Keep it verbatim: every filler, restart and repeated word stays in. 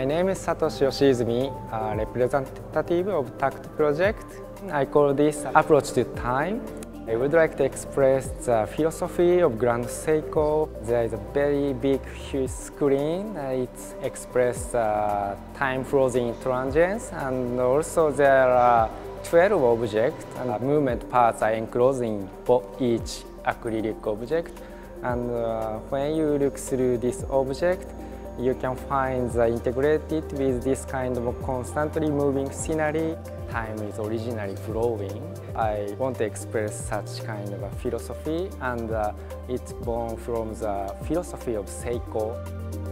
My name is Satoshi Yoshizumi, uh, representative of T A K T Project. I call this approach to time. I would like to express the philosophy of Grand Seiko. There is a very big, huge screen. It expresses uh, time frozen transients, and also there are twelve objects and movement parts are enclosing for each acrylic object. And uh, when you look through this object, you can find the integrated with this kind of constantly moving scenery. Time is originally flowing. I want to express such kind of a philosophy, and uh, it's born from the philosophy of Seiko.